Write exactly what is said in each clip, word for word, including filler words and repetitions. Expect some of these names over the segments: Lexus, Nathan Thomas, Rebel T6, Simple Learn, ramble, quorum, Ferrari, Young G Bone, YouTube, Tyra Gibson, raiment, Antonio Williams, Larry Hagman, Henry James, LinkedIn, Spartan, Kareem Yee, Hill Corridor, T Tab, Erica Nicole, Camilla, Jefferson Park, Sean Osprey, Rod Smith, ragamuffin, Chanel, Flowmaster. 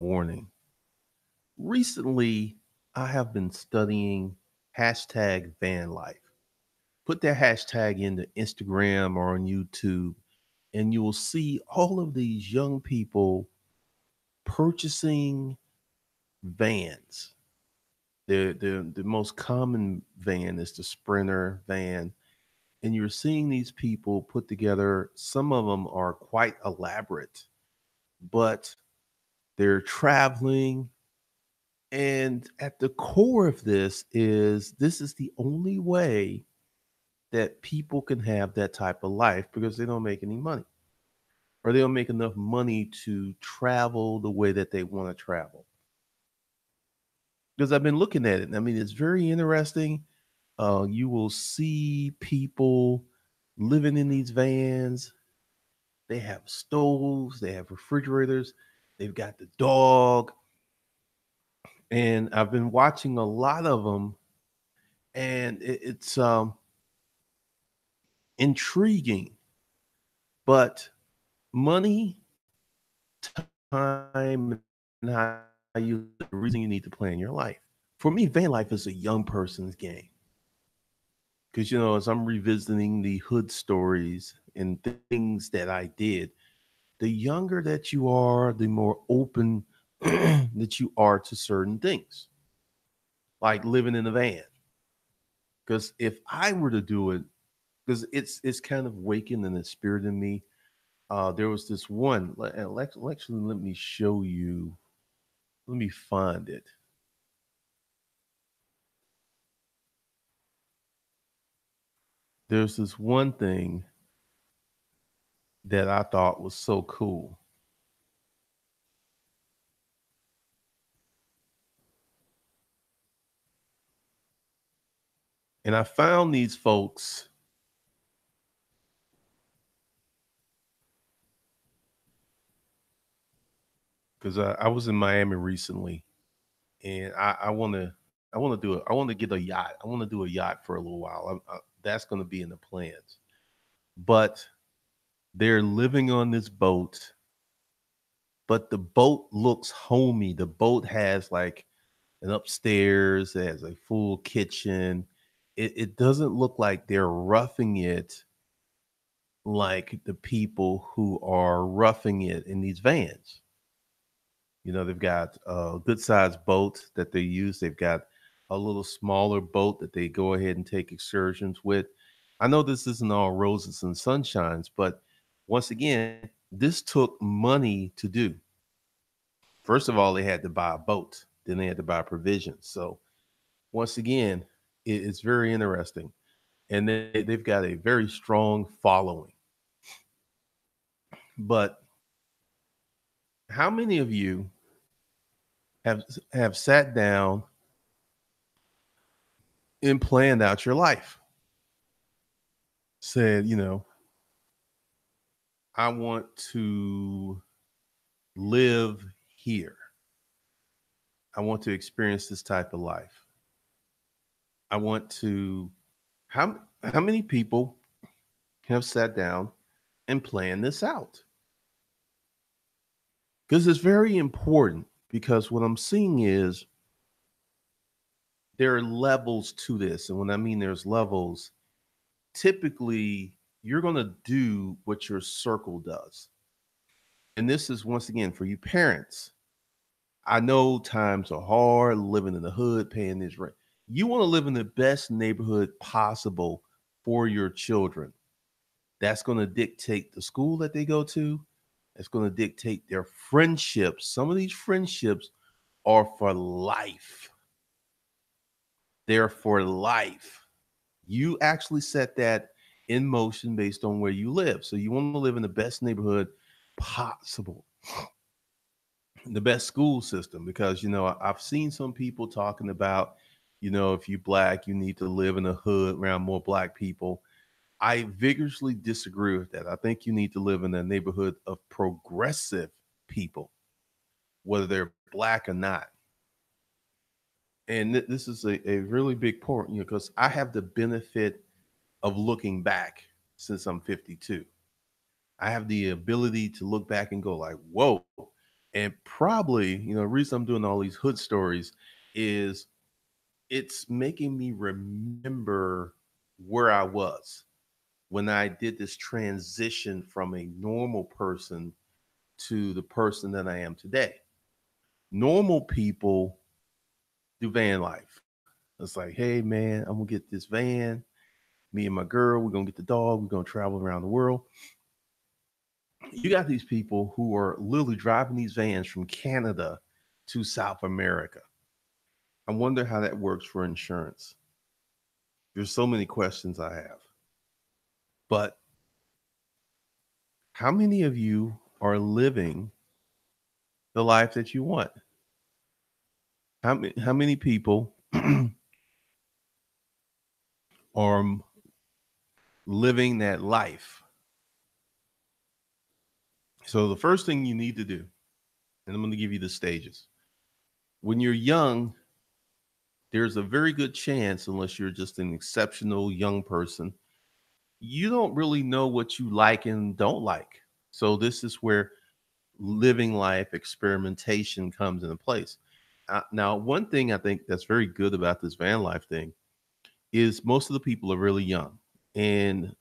warning. Recently, I have been studying hashtag van life. Put that hashtag into Instagram or on YouTube, and you will see all of these young people purchasing vans. The, the, the most common van is the Sprinter van. And you're seeing these people put together. Some of them are quite elaborate, but they're traveling. And at the core of this is this is the only way that people can have that type of life, because they don't make any money, or they don't make enough money to travel the way that they want to travel. Because I've been looking at it, and I mean, it's very interesting. Uh, you will see people living in these vans. They have stoves, they have refrigerators, they've got the dog. And I've been watching a lot of them, and it, it's um, intriguing. But money, time, and how you, the reason you need to plan your life. For me, van life is a young person's game. Because, you know, as I'm revisiting the hood stories and things that I did, the younger that you are, the more open that you are to certain things, like living in a van. Because if I were to do it, because it's it's kind of awakening the spirit in me. Uh, there was this one. Actually, let me show you. Let me find it. There's this one thing that I thought was so cool. And I found these folks. Because I, I was in Miami recently, and I, I want to I want to do it. I want to get a yacht. I want to do a yacht for a little while. I, I, that's going to be in the plans. But they're living on this boat. But the boat looks homey. The boat has like an upstairs. It has a full kitchen. It, it doesn't look like they're roughing it like the people who are roughing it in these vans. You know, they've got a good-sized boat that they use. They've got a little smaller boat that they go ahead and take excursions with. I know this isn't all roses and sunshines, but once again, this took money to do. First of all, they had to buy a boat. Then they had to buy provisions. So once again, it's very interesting. And they, they've got a very strong following. But how many of you have, have sat down and planned out your life? Said, you know, I want to live here. I want to experience this type of life. I want to, how, how many people have sat down and planned this out? Because it's very important, because what I'm seeing is there are levels to this. And when I mean there's levels, typically you're going to do what your circle does. And this is, once again, for you parents. I know times are hard, living in the hood, paying this rent. You want to live in the best neighborhood possible for your children. That's going to dictate the school that they go to. It's going to dictate their friendships. Some of these friendships are for life. They're for life. You actually set that in motion based on where you live. So you want to live in the best neighborhood possible. The best school system, because, you know, I've seen some people talking about, you know, if you're black, you need to live in a hood around more black people. I vigorously disagree with that. I think you need to live in a neighborhood of progressive people, whether they're black or not. And th- this is a, a really big point, you know, because I have the benefit of looking back since I'm fifty-two. I have the ability to look back and go like, whoa, And probably, you know, the reason I'm doing all these hood stories is it's making me remember where I was when I did this transition from a normal person to the person that I am today. Normal people do van life. It's like, hey, man, I'm going to get this van. Me and my girl, we're going to get the dog. We're going to travel around the world. You got these people who are literally driving these vans from Canada to South America. I wonder how that works for insurance. There's so many questions I have. But how many of you are living the life that you want? How many, how many people are living that life? So the first thing you need to do, and I'm going to give you the stages. When you're young, there's a very good chance, unless you're just an exceptional young person, you don't really know what you like and don't like. So this is where living life experimentation comes into place. Uh, now, one thing I think that's very good about this van life thing is most of the people are really young. And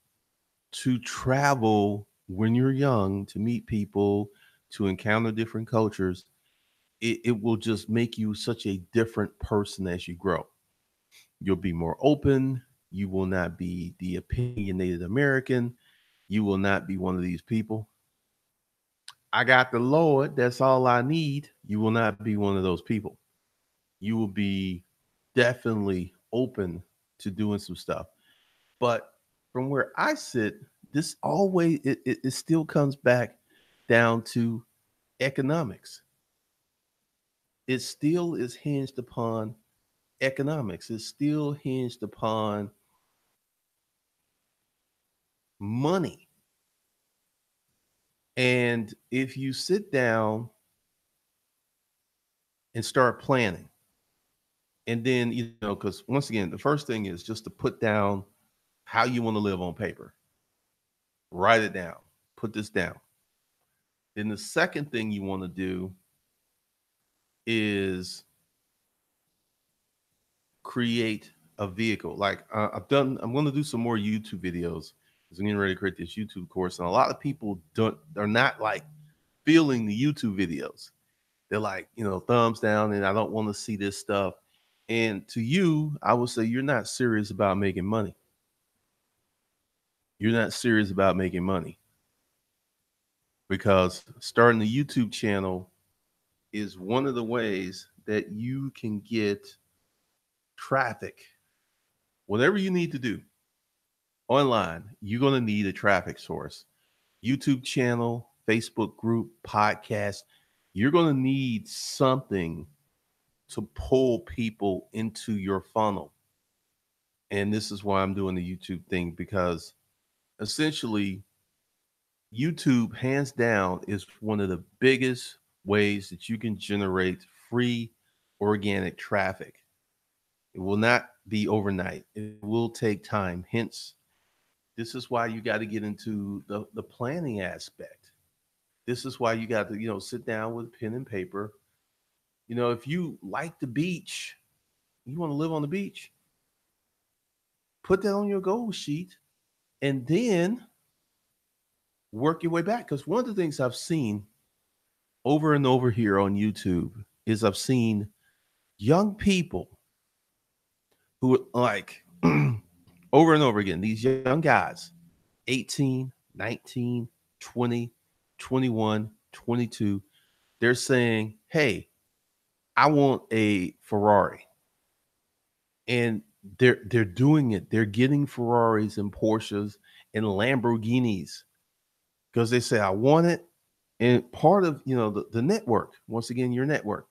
to travel when you're young, to meet people, to encounter different cultures, it, it will just make you such a different person as you grow. You'll be more open. You will not be the opinionated American. You will not be one of these people. I got the Lord. That's all I need. You will not be one of those people. You will be definitely open to doing some stuff. But from where I sit, this always, it, it, it still comes back down to economics. It still is hinged upon economics. It's still hinged upon money. And if you sit down and start planning, and then, you know, because once again, the first thing is just to put down how you want to live on paper. Write it down. Put this down. Then the second thing you want to do is create a vehicle. Like uh, I've done, I'm going to do some more YouTube videos because I'm getting ready to create this YouTube course. And a lot of people don't, they're not like feeling the YouTube videos. They're like, you know, thumbs down and I don't want to see this stuff. And to you, I will say you're not serious about making money. You're not serious about making money because starting the YouTube channel is one of the ways that you can get traffic. Whatever you need to do online, you're going to need a traffic source. YouTube channel, Facebook group, podcast. You're going to need something to pull people into your funnel. And this is why I'm doing the YouTube thing, because essentially, YouTube, hands down, is one of the biggest ways that you can generate free organic traffic. It will not be overnight. It will take time. Hence, this is why you got to get into the, the planning aspect. This is why you got to, you know, sit down with pen and paper. You know, if you like the beach, you want to live on the beach, put that on your goal sheet. And then work your way back. Because one of the things I've seen over and over here on YouTube is I've seen young people who are like over and over again, these young guys, eighteen, nineteen, twenty, twenty-one, twenty-two, they're saying, hey, I want a Ferrari. And They're they're doing it. They're getting Ferraris and Porsches and Lamborghinis because they say I want it. And part of, you know, the, the network, once again, your network.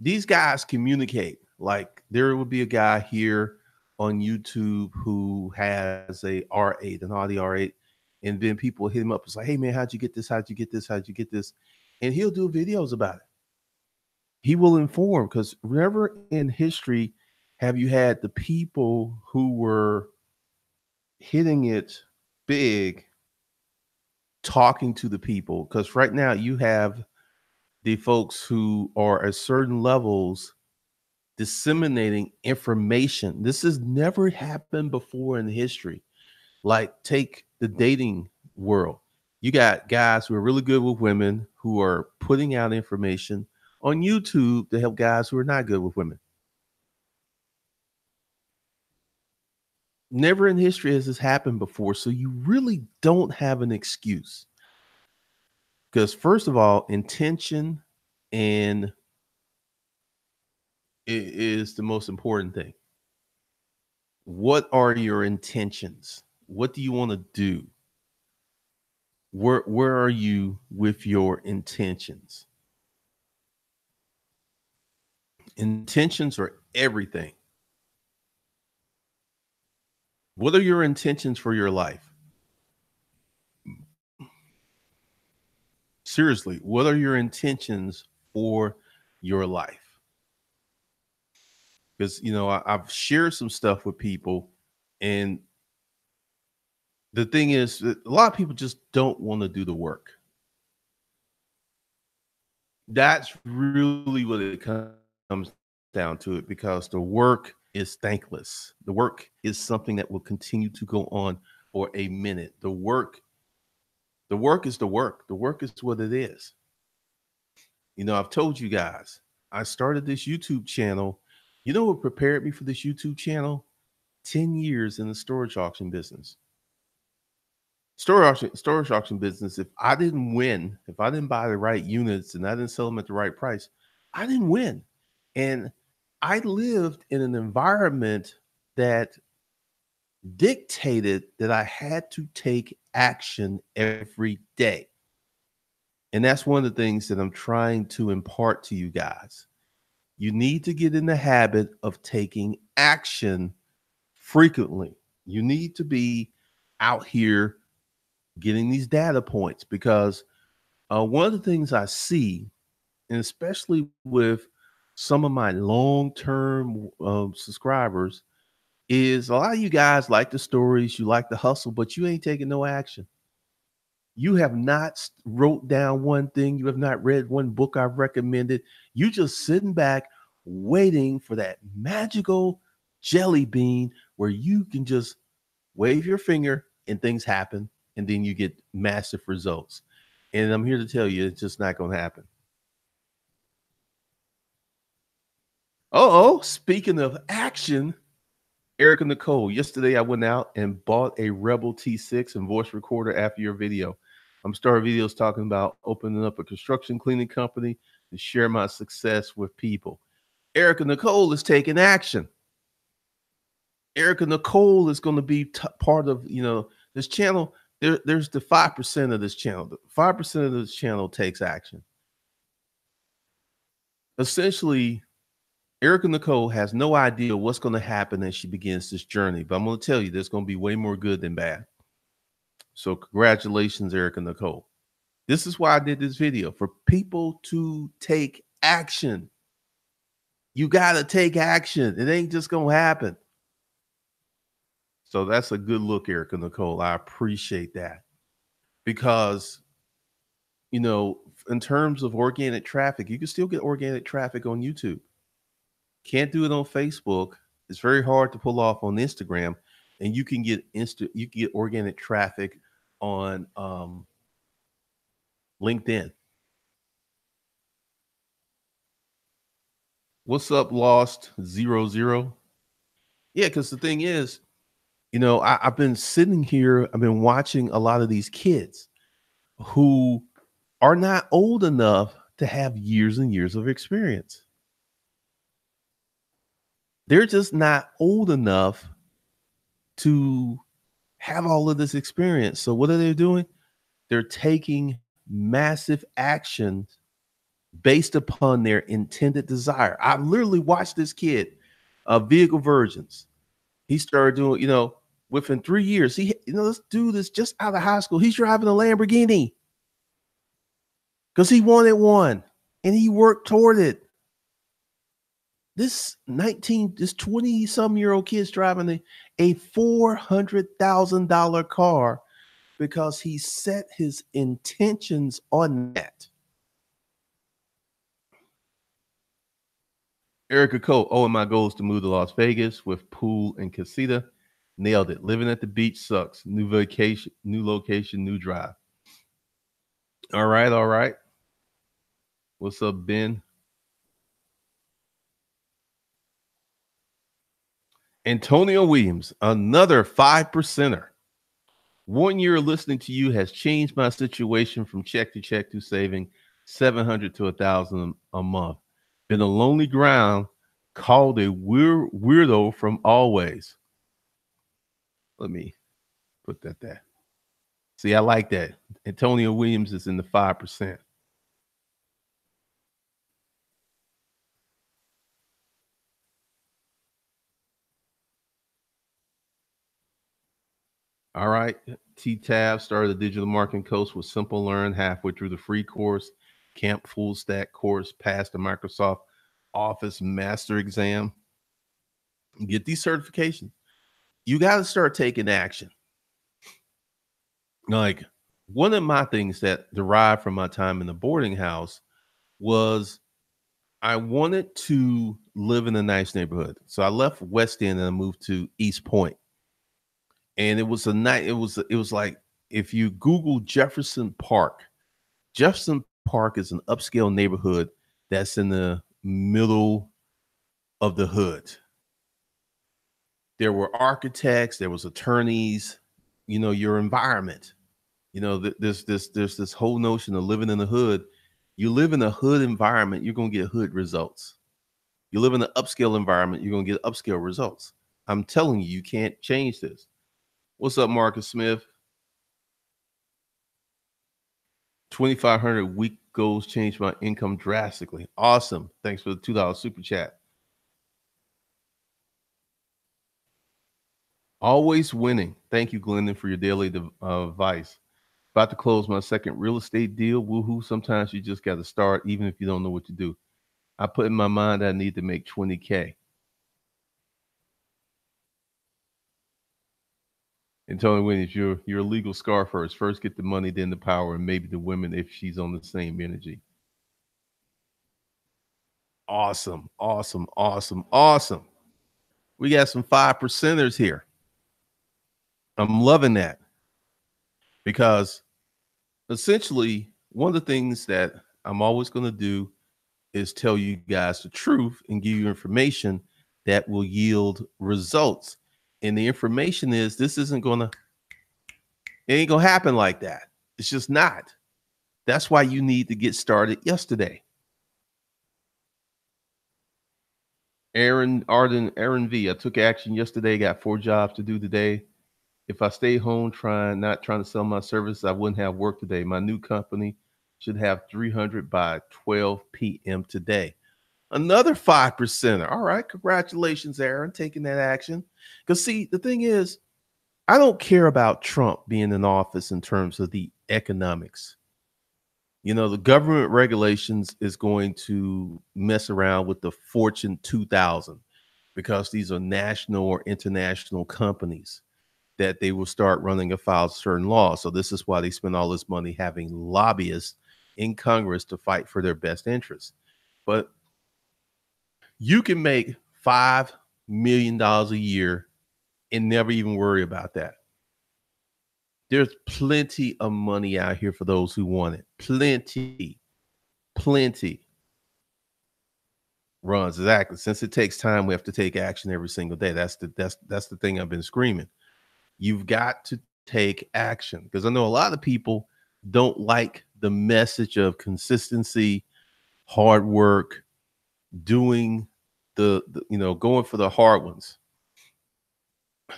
These guys communicate. Like there would be a guy here on YouTube who has a R eight, an Audi R eight, and then people hit him up. It's like, hey man, how'd you get this? How'd you get this? How'd you get this? And he'll do videos about it. He will inform because whenever in history have you had the people who were hitting it big talking to the people? Because right now you have the folks who are at certain levels disseminating information. This has never happened before in history. Like, take the dating world. You got guys who are really good with women who are putting out information on YouTube to help guys who are not good with women. Never in history has this happened before, so you really don't have an excuse. Because first of all, intention and it is the most important thing. What are your intentions? What do you want to do? Where, where are you with your intentions? Intentions are everything. What are your intentions for your life? Seriously, what are your intentions for your life? Because, you know, I, I've shared some stuff with people, and the thing is, a lot of people just don't want to do the work. That's really what it comes down to, it because the work is thankless. The work is something that will continue to go on for a minute. The work, the work is the work. The work is what it is. You know, I've told you guys, I started this YouTube channel. You know what prepared me for this YouTube channel? ten years in the storage auction business. Storage auction, storage auction business, if I didn't win, if I didn't buy the right units and I didn't sell them at the right price, I didn't win. And I lived in an environment that dictated that I had to take action every day. And that's one of the things that I'm trying to impart to you guys. You need to get in the habit of taking action frequently. You need to be out here getting these data points, because uh, one of the things I see, and especially with some of my long-term uh, subscribers, is a lot of you guys like the stories, you like the hustle, but you ain't taking no action. You have not wrote down one thing. You have not read one book I've recommended. You just sitting back waiting for that magical jelly bean where you can just wave your finger and things happen, and then you get massive results. And I'm here to tell you, it's just not going to happen. Uh-oh, speaking of action, Erica Nicole, yesterday I went out and bought a Rebel T six and voice recorder after your video. I'm starting videos talking about opening up a construction cleaning company to share my success with people. Erica Nicole is taking action. Erica Nicole is going to be t part of, you know, this channel. There, there's the five percent of this channel. The five percent of this channel takes action. Essentially, Erica Nicole has no idea what's going to happen as she begins this journey, but I'm going to tell you, there's going to be way more good than bad. So congratulations, Erica Nicole. This is why I did this video, for people to take action. You got to take action. It ain't just going to happen. So that's a good look, Erica Nicole. I appreciate that, because, you know, in terms of organic traffic, you can still get organic traffic on YouTube. Can't do it on Facebook. It's very hard to pull off on Instagram, and you can get instant, you can get organic traffic on um, LinkedIn. What's up, Lost Zero Zero? Yeah, because the thing is, you know, I, I've been sitting here, I've been watching a lot of these kids who are not old enough to have years and years of experience. They're just not old enough to have all of this experience. So what are they doing? They're taking massive actions based upon their intended desire. I literally watched this kid, uh, Vehicle Virgins. He started doing, you know, within three years, he, you know, this dude is just out of high school. He's driving a Lamborghini because he wanted one, and he worked toward it. This nineteen, this twenty-some-year-old kid's driving a, a four hundred thousand dollar car because he set his intentions on that. Erica Cole. Oh, and my goal is to move to Las Vegas with pool and casita. Nailed it. Living at the beach sucks. New vacation, new location, new drive. All right, all right. What's up, Ben? Antonio Williams, another five percenter. One year listening to you has changed my situation from check to check to saving seven hundred dollars to one thousand dollars a month. Been a lonely ground, called a weird weirdo from always. Let me put that there. See, I like that. Antonio Williams is in the five percent. All right. T Tab started the digital marketing course with Simple Learn halfway through the free course, camp full stack course, passed the Microsoft Office master exam. Get these certifications. You got to start taking action. Like, one of my things that derived from my time in the boarding house was I wanted to live in a nice neighborhood. So I left West End and I moved to East Point. And it was a night. It was it was like, if you Google Jefferson Park, Jefferson Park is an upscale neighborhood that's in the middle of the hood. There were architects, there was attorneys, you know, your environment, you know, th this this there's this whole notion of living in the hood. You live in a hood environment, you're gonna get hood results. You live in an upscale environment, you're gonna get upscale results. I'm telling you, you can't change this. What's up, Marcus Smith? twenty-five hundred week goals changed my income drastically. Awesome. Thanks for the two dollar super chat. Always winning. Thank you, Glendon, for your daily uh, advice. About to close my second real estate deal. Woohoo. Sometimes you just got to start, even if you don't know what to do. I put in my mind I need to make twenty K. And Tony Williams, you're, you're a legal scar first. First get the money, then the power, and maybe the women if she's on the same energy. Awesome, awesome, awesome, awesome. We got some five percenters here. I'm loving that. Because essentially, one of the things that I'm always going to do is tell you guys the truth and give you information that will yield results. And the information is, this isn't going to, it ain't going to happen like that. It's just not. That's why you need to get started yesterday. Aaron Arden, Aaron V. I took action yesterday, got four jobs to do today. If I stay home trying, not trying to sell my services, I wouldn't have work today. My new company should have three hundred by twelve P M today. Another five percenter. All right. Congratulations, Aaron, taking that action. Because, see, the thing is, I don't care about Trump being in office in terms of the economics. You know, the government regulations is going to mess around with the Fortune two thousand because these are national or international companies that they will start running afoul of certain laws. So this is why they spend all this money having lobbyists in Congress to fight for their best interests. But you can make five million dollars a year and never even worry about that. There's plenty of money out here for those who want it. Plenty. Plenty. Runs, exactly. Since it takes time, we have to take action every single day. That's the, that's, that's the thing I've been screaming. You've got to take action. Because I know a lot of people don't like the message of consistency, hard work, doing the, the you know going for the hard ones,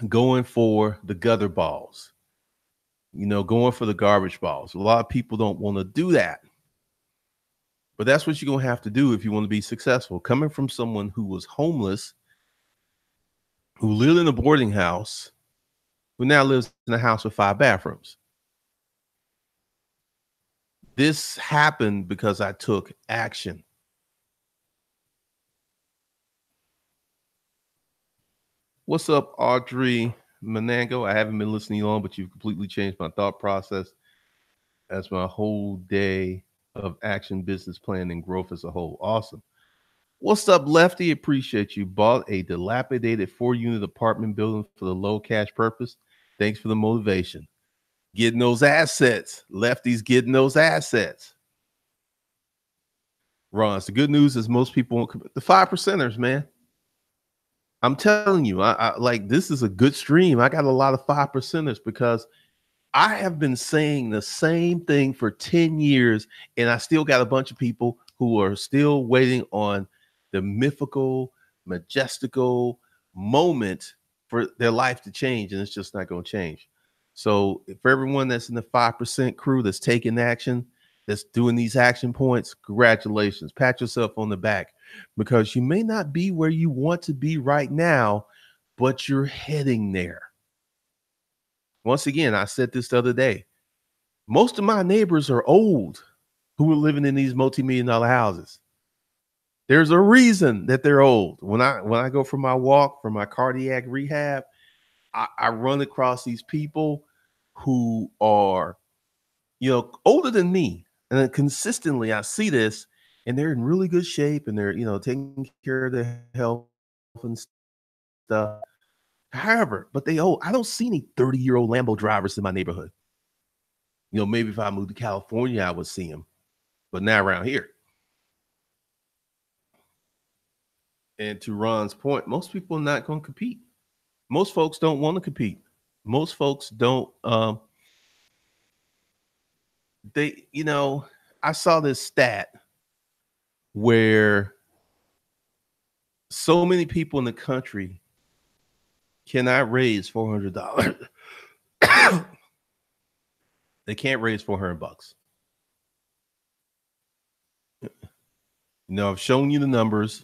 going for the gutter balls, you know going for the garbage balls. A lot of people don't want to do that, but that's what you're gonna have to do if you want to be successful. Coming from someone who was homeless, who lived in a boarding house, who now lives in a house with five bathrooms, this happened because I took action. What's up, Audrey Menango? I haven't been listening long, but you've completely changed my thought process as my whole day of action, business plan, and growth as a whole. Awesome. What's up, Lefty? Appreciate you. Bought a dilapidated four-unit apartment building for the low cash purpose. Thanks for the motivation. Getting those assets. Lefty's getting those assets. Ron, the good news is most people won't commit. The five percenters, man. I'm telling you, I, I like this is a good stream. I got a lot of five percenters because I have been saying the same thing for ten years, and I still got a bunch of people who are still waiting on the mythical, majestical moment for their life to change, and it's just not going to change. So for everyone that's in the five percent crew that's taking action, that's doing these action points, congratulations. Pat yourself on the back because you may not be where you want to be right now, but you're heading there. Once again, I said this the other day. Most of my neighbors are old who are living in these multi-million dollar houses. There's a reason that they're old. When I when I go for my walk, for my cardiac rehab, I, I run across these people who are, you know, older than me. And then consistently I see this and they're in really good shape and they're, you know, taking care of their health and stuff. However, but they old. I don't see any thirty year old Lambo drivers in my neighborhood. You know, maybe if I moved to California, I would see them, but not around here. And to Ron's point, most people are not going to compete. Most folks don't want to compete. Most folks don't. Um, they, you know, I saw this stat where so many people in the country cannot raise four hundred dollars. They can't raise four hundred bucks. You know, I've shown you the numbers.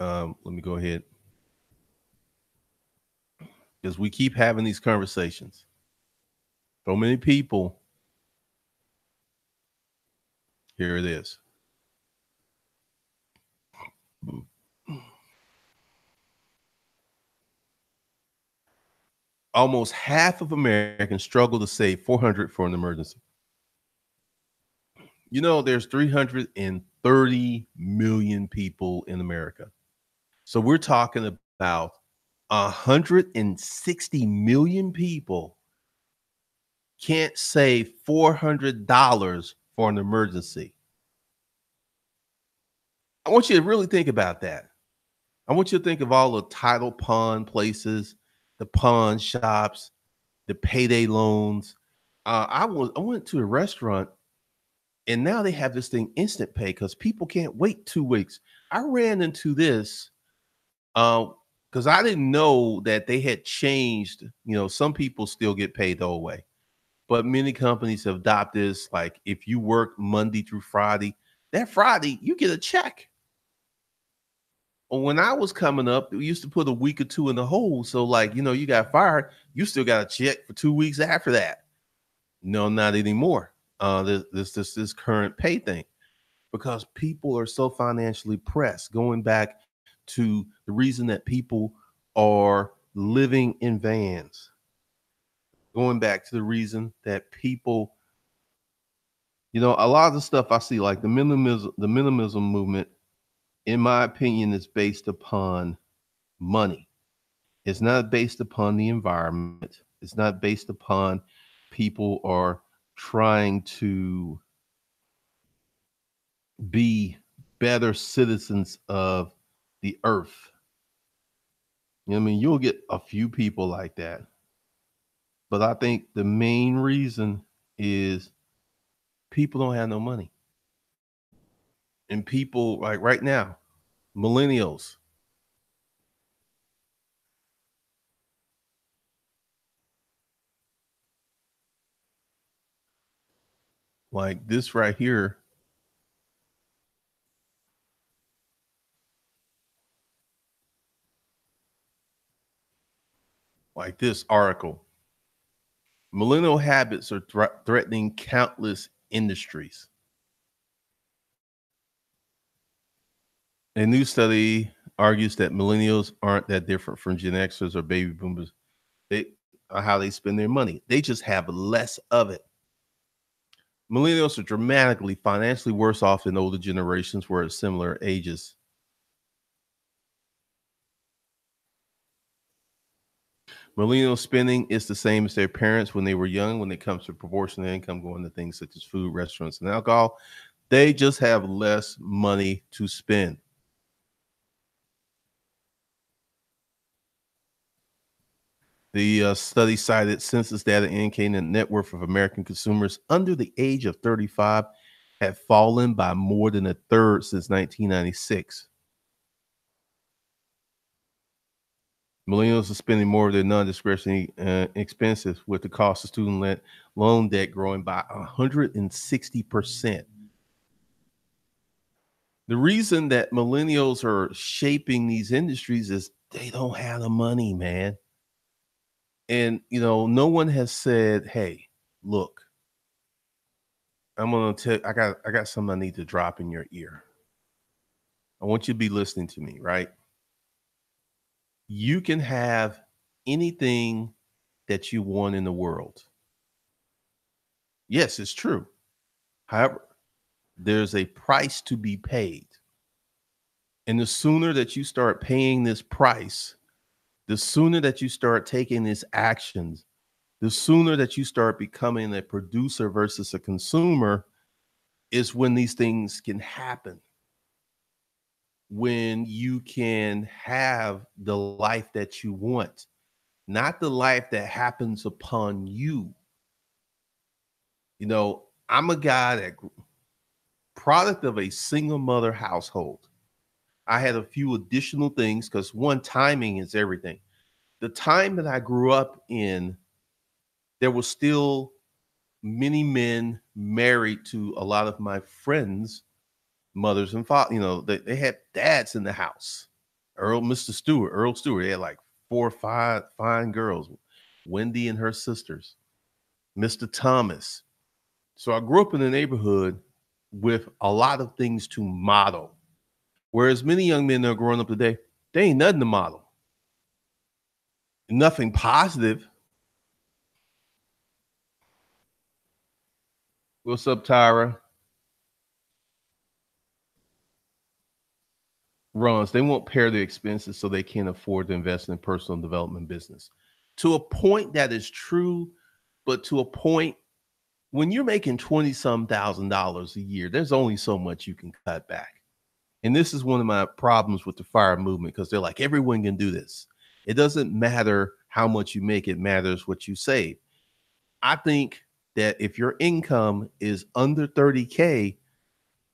Um, let me go ahead, because we keep having these conversations. So many people. Here it is. Almost half of Americans struggle to save four hundred dollars for an emergency. You know, there's three hundred thirty million people in America. So we're talking about one hundred sixty million people can't save four hundred dollars for an emergency. I want you to really think about that. I want you to think of all the title pawn places, the pawn shops, the payday loans. Uh, I, was, I went to a restaurant and now they have this thing, instant pay, because people can't wait two weeks. I ran into this because uh, I didn't know that they had changed. You know, some people still get paid the whole way, but many companies have adopted this. Like if you work Monday through Friday, that Friday you get a check. When I was coming up, we used to put a week or two in the hole. So like, you know, you got fired, you still got a check for two weeks after that. No, not anymore. Uh, this this this, this current pay thing, because people are so financially pressed. Going back to the reason that people are living in vans, going back to the reason that people, you know, a lot of the stuff I see, like the minimalism, the minimalism movement, in my opinion, is based upon money. It's not based upon the environment. It's not based upon people are trying to be better citizens of the earth. You know what I mean? You'll get a few people like that. But I think the main reason is people don't have no money. And people like right now, millennials. Like this right here. Like this article, millennial habits are th threatening countless industries. A new study argues that millennials aren't that different from Gen Xers or baby boomers. They are how they spend their money. They just have less of it. millennials are dramatically financially worse off than older generations were at similar ages. Millennial spending is the same as their parents when they were young when it comes to proportion of income going to things such as food, restaurants, and alcohol. They just have less money to spend. The uh, study cited census data indicating the net worth of American consumers under the age of thirty-five had fallen by more than a third since nineteen ninety-six. Millennials are spending more of their non-discretionary uh, expenses, with the cost of student loan debt growing by one hundred sixty percent. The reason that millennials are shaping these industries is they don't have the money, man. And, you know, no one has said, hey, look, I'm going to tell you, I got, I got something I need to drop in your ear. I want you to be listening to me, right? You can have anything that you want in the world. Yes, it's true. However, there's a price to be paid. And the sooner that you start paying this price, the sooner that you start taking these actions, the sooner that you start becoming a producer versus a consumer is when these things can happen. When you can have the life that you want, not the life that happens upon you. You know, I'm a guy that product of a single mother household. I had a few additional things because one, timing is everything. The time that I grew up in, there was still many men married to a lot of my friends' mothers and fathers. You know, they, they had dads in the house. Earl, Mister Stewart, Earl Stewart, they had like four or five fine girls, Wendy and her sisters, Mister Thomas. So I grew up in a neighborhood with a lot of things to model. Whereas many young men that are growing up today, they ain't nothing to model. Nothing positive. What's up, Tyra? Runs, they won't pair their expenses so they can't afford to invest in personal development business. To a point that is true, but to a point when you're making twenty some thousand dollars a year, there's only so much you can cut back. And this is one of my problems with the FIRE movement, because they're like, everyone can do this. It doesn't matter how much you make. It matters what you save. I think that if your income is under thirty K,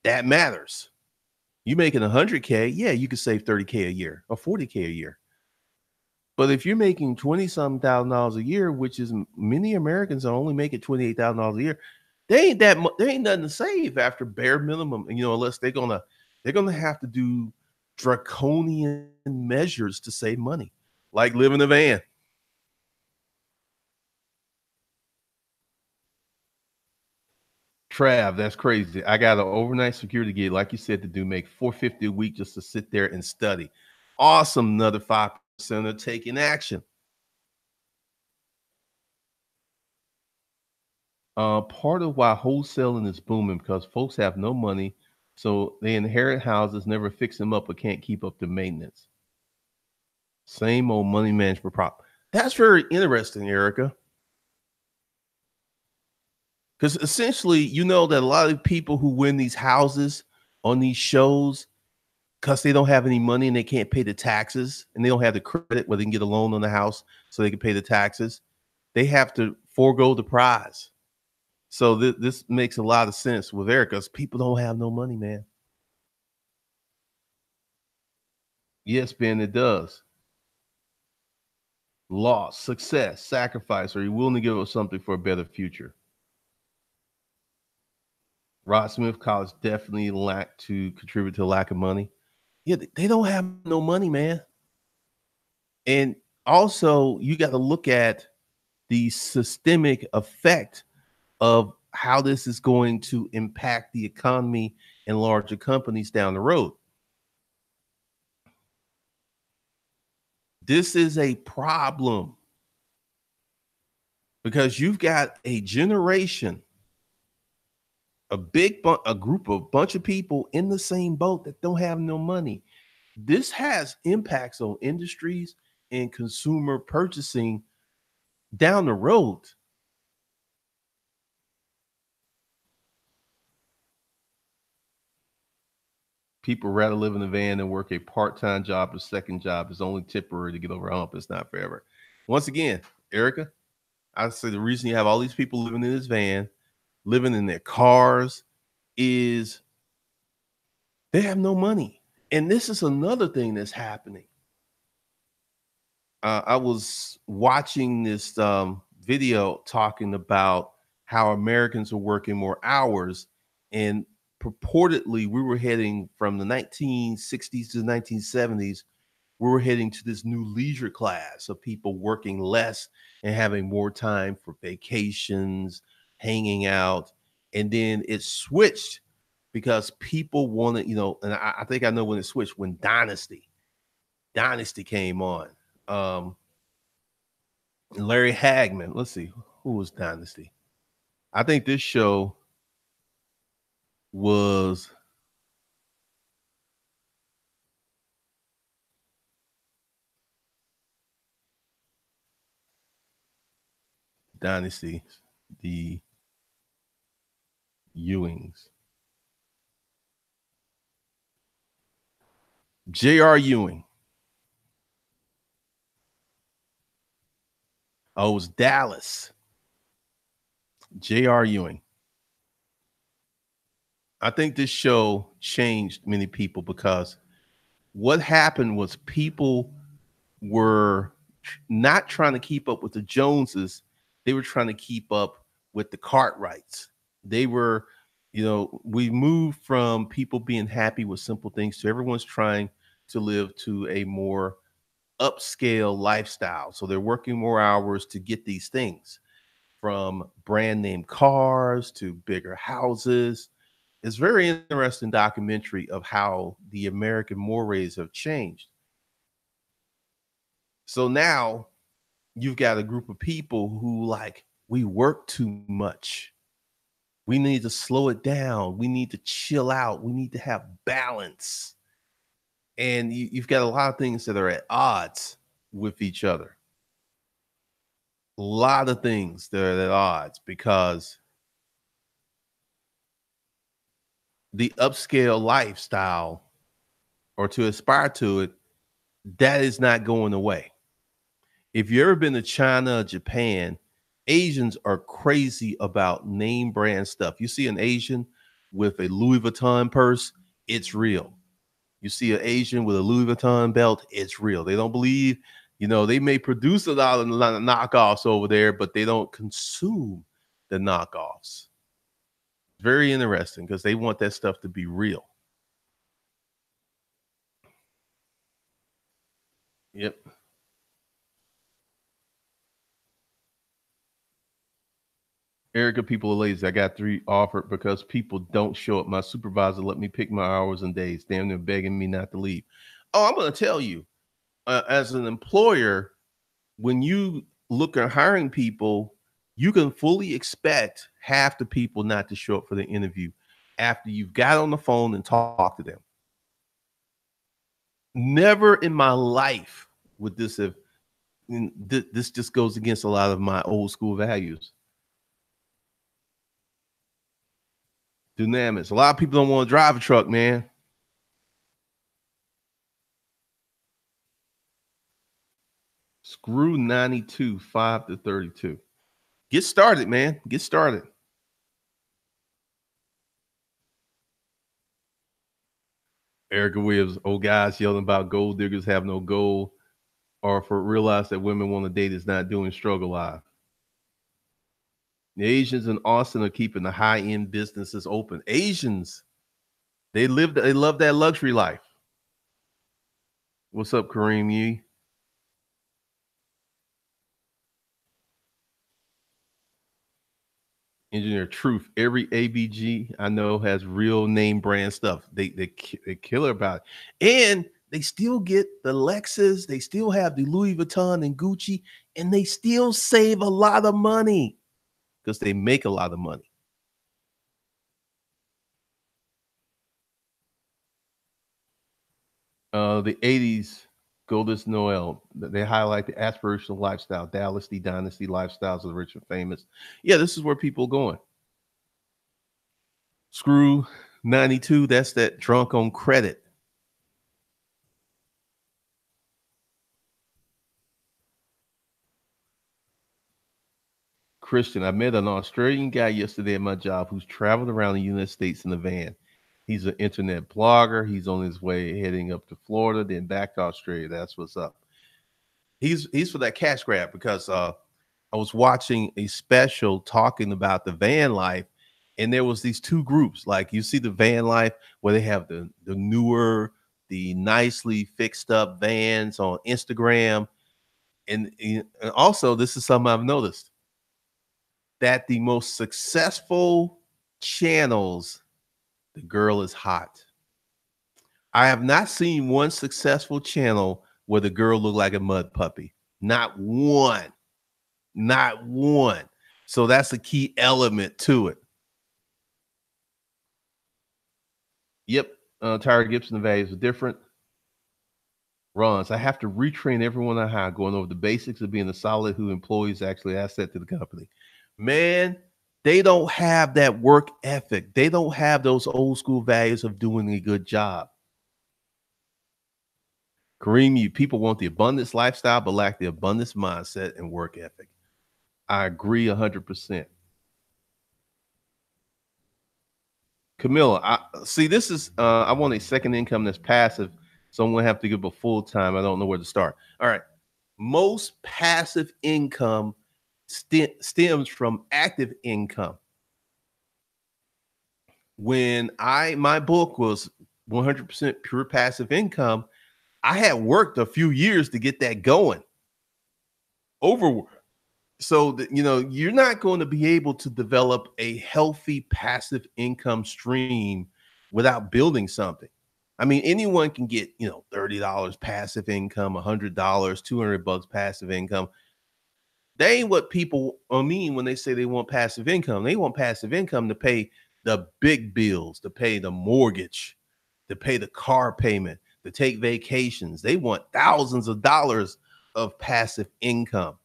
that matters. You're making one hundred K, yeah, you could save thirty K a year or forty K a year. But if you're making twenty some thousand dollars a year, which is many Americans are only making twenty-eight thousand dollars a year, they ain't that they ain't nothing to save after bare minimum. You know, unless they're gonna they're gonna have to do draconian measures to save money, like live in a van. Trav, that's crazy. I got an overnight security gig, like you said, to do, make four hundred fifty dollars a week just to sit there and study. Awesome, another five percent of taking action. Uh, part of why wholesaling is booming because folks have no money, so they inherit houses, never fix them up, but can't keep up the maintenance. Same old money management problem. That's very interesting, Erica. Because essentially, you know that a lot of people who win these houses on these shows, because they don't have any money and they can't pay the taxes and they don't have the credit where they can get a loan on the house so they can pay the taxes, they have to forego the prize. So th this makes a lot of sense with Erica, because people don't have no money, man. Yes, Ben, it does. Loss, success, sacrifice. Are you willing to give up something for a better future? Rod Smith college definitely lacked to contribute to the lack of money. Yeah, they don't have no money, man. And also, you got to look at the systemic effect of how this is going to impact the economy and larger companies down the road. This is a problem because you've got a generation a big bu- a group of bunch of people in the same boat that don't have no money. This has impacts on industries and consumer purchasing down the road. People rather live in a van than work a part-time job or second job. It's only temporary to get over a hump. It's not forever. Once again, Erica, I say the reason you have all these people living in this van, living in their cars, is they have no money. And this is another thing that's happening. Uh, I was watching this um, video talking about how Americans are working more hours. And purportedly, we were heading from the nineteen sixties to the nineteen seventies. We were heading to this new leisure class of people working less and having more time for vacations, hanging out. And then it switched because people wanted, you know, and I, I think I know when it switched, when Dynasty, Dynasty came on. Um, Larry Hagman, let's see, who was Dynasty? I think this show was, Dynasty, the Ewings. J R. Ewing. Oh, it was Dallas. J R. Ewing. I think this show changed many people because what happened was people were not trying to keep up with the Joneses. They were trying to keep up with the Cartwrights. They were, you know, we moved from people being happy with simple things to everyone's trying to live to a more upscale lifestyle. So they're working more hours to get these things, from brand name cars to bigger houses. It's very interesting documentary of how the American mores have changed. So now, you've got a group of people who like, we work too much. We need to slow it down. We need to chill out. We need to have balance. And you, you've got a lot of things that are at odds with each other. A lot of things that are at odds because the upscale lifestyle, or to aspire to it, that is not going away. If you've ever been to China, Japan, Asians are crazy about name brand stuff. You see an Asian with a Louis Vuitton purse, it's real. You see an Asian with a Louis Vuitton belt, it's real. They don't believe, you know, they may produce a lot of knockoffs over there, but they don't consume the knockoffs. It's very interesting because they want that stuff to be real. Yep. Erica, people are lazy. I got three offered because people don't show up. My supervisor let me pick my hours and days. Damn, they're begging me not to leave. Oh, I'm going to tell you, uh, as an employer, when you look at hiring people, you can fully expect half the people not to show up for the interview after you've got on the phone and talked to them. Never in my life would this have, th- this just goes against a lot of my old school values. Dynamics. A lot of people don't want to drive a truck, man. Screw ninety-two, five to thirty-two. Get started, man. Get started. Erica Williams. Old guys yelling about gold diggers have no gold, or for realize that women want to date is not doing struggle live. The Asians in Austin are keeping the high-end businesses open. Asians, they live, they love that luxury life. What's up, Kareem Yee? Engineer Truth. Every A B G I know has real name brand stuff. They they they killer about it, and they still get the Lexus. They still have the Louis Vuitton and Gucci, and they still save a lot of money. Because they make a lot of money. Uh, the eighties, Goldust Noel. They highlight the aspirational lifestyle, Dallas, the dynasty lifestyles of the rich and famous. Yeah, this is where people are going. Screw ninety-two. That's that drunk on credit. Christian, I met an Australian guy yesterday at my job who's traveled around the United States in a van. He's an internet blogger. He's on his way heading up to Florida, then back to Australia. That's what's up. He's he's for that cash grab because uh, I was watching a special talking about the van life, and there was these two groups. Like, you see the van life where they have the, the newer, the nicely fixed up vans on Instagram. And, and also, this is something I've noticed, that the most successful channels, the girl is hot. I have not seen one successful channel where the girl looked like a mud puppy. Not one. Not one. So that's a key element to it. Yep. Uh, Tyra Gibson, the values are different. Ron's, I have to retrain everyone I hire, going over the basics of being a solid who employees actually asset to the company. Man, they don't have that work ethic. They don't have those old school values of doing a good job. Kareem, you people want the abundance lifestyle, but lack the abundance mindset and work ethic. I agree one hundred percent. Camilla, I, see, this is, uh, I want a second income that's passive. So I'm going to have to give a full time. I don't know where to start. All right. Most passive income stems from active income. When I my book was one hundred percent pure passive income, I had worked a few years to get that going. Overwork. So that, you know, you're not going to be able to develop a healthy passive income stream without building something. I mean, anyone can get, you know, thirty dollars passive income, one hundred dollars, two hundred bucks passive income. They ain't what people mean when they say they want passive income. They want passive income to pay the big bills, to pay the mortgage, to pay the car payment, to take vacations. They want thousands of dollars of passive income.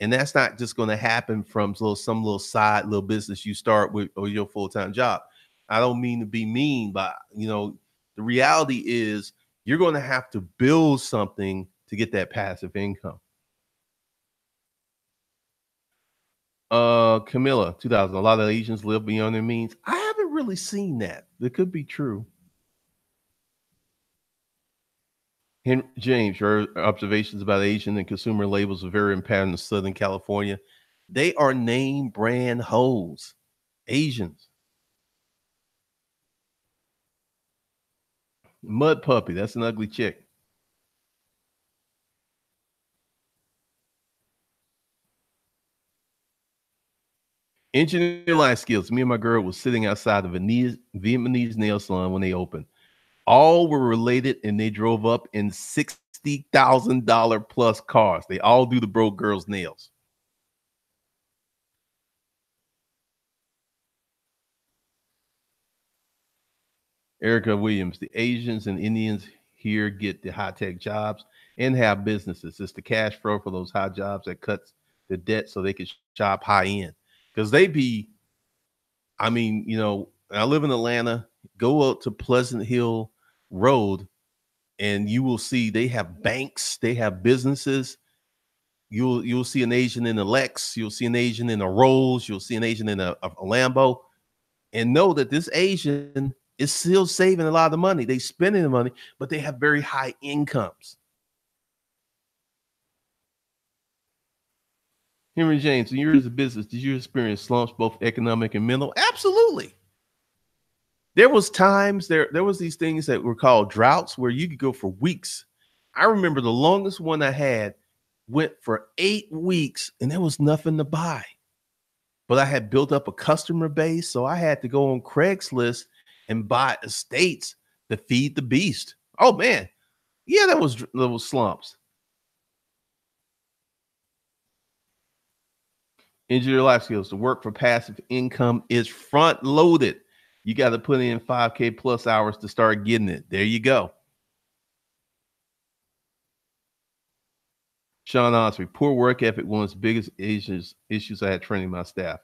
And that's not just going to happen from little, some little side, little business you start with or your full-time job. I don't mean to be mean, but, you know, the reality is you're going to have to build something to get that passive income. Uh, Camilla, two thousand. A lot of Asians live beyond their means. I haven't really seen that. That could be true. Henry James, your observations about Asian and consumer labels are very impaired in Southern California. They are name brand hoes. Asians. Mud puppy. That's an ugly chick. Engineering life skills. Me and my girl was sitting outside the Vietnamese, Vietnamese nail salon when they opened. All were related, and they drove up in sixty thousand dollars plus cars. They all do the broke girl's nails. Erica Williams. The Asians and Indians here get the high-tech jobs and have businesses. It's the cash flow for those high jobs that cuts the debt so they can shop high-end. Because they be, I mean, you know, I live in Atlanta, go out to Pleasant Hill Road, and you will see they have banks, they have businesses. You'll you'll see an Asian in a Lex, you'll see an Asian in a Rolls, you'll see an Asian in a, a Lambo, and know that this Asian is still saving a lot of money. They spending the money, but they have very high incomes. Henry James, in your years of business, did you experience slumps, both economic and mental? Absolutely. There was times there, there was these things that were called droughts where you could go for weeks. I remember the longest one I had went for eight weeks and there was nothing to buy. But I had built up a customer base, so I had to go on Craigslist and buy estates to feed the beast. Oh, man. Yeah, that was, that was slumps. Engineering life skills. The work for passive income is front loaded. You got to put in five K plus hours to start getting it. There you go. Sean Osprey, poor work ethic, one of the biggest issues issues I had training my staff.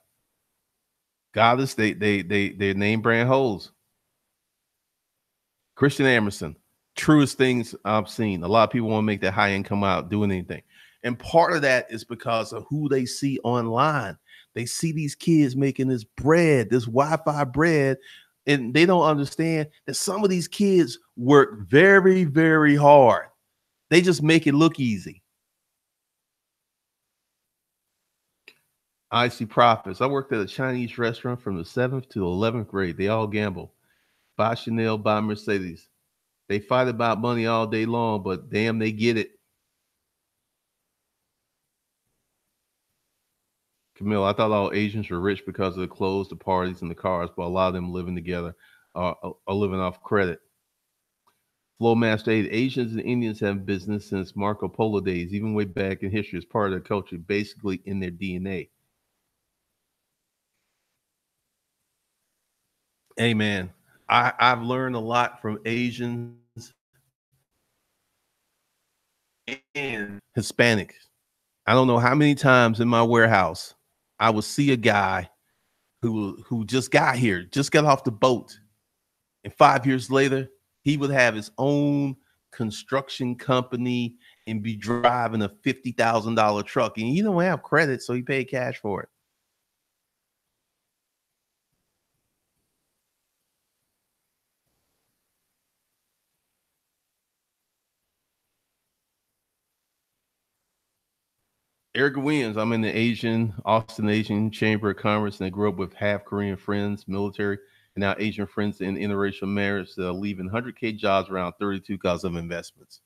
Godless, they they they they name brand holes. Christian Emerson, truest things I've seen. A lot of people want to make that high end come out doing anything. And part of that is because of who they see online. They see these kids making this bread, this Wi-Fi bread, and they don't understand that some of these kids work very, very hard. They just make it look easy. I see profits. I worked at a Chinese restaurant from the seventh to eleventh grade. They all gamble. Buy Chanel, buy Mercedes. They fight about money all day long, but damn, they get it. Camille, I thought all Asians were rich because of the clothes, the parties, and the cars, but a lot of them living together are, are living off credit. Flowmaster eight, Asians and Indians have business since Marco Polo days, even way back in history, as part of their culture, basically in their D N A. Hey, man, I, I've learned a lot from Asians and Hispanics. I don't know how many times in my warehouse I would see a guy who, who just got here, just got off the boat. And five years later, he would have his own construction company and be driving a fifty thousand dollar truck. And you don't have credit, so he paid cash for it. Erica Williams, I'm in the Asian, Austin Asian Chamber of Commerce, and I grew up with half Korean friends, military, and now Asian friends in interracial marriage that are leaving one hundred K jobs around thirty-two because of investments.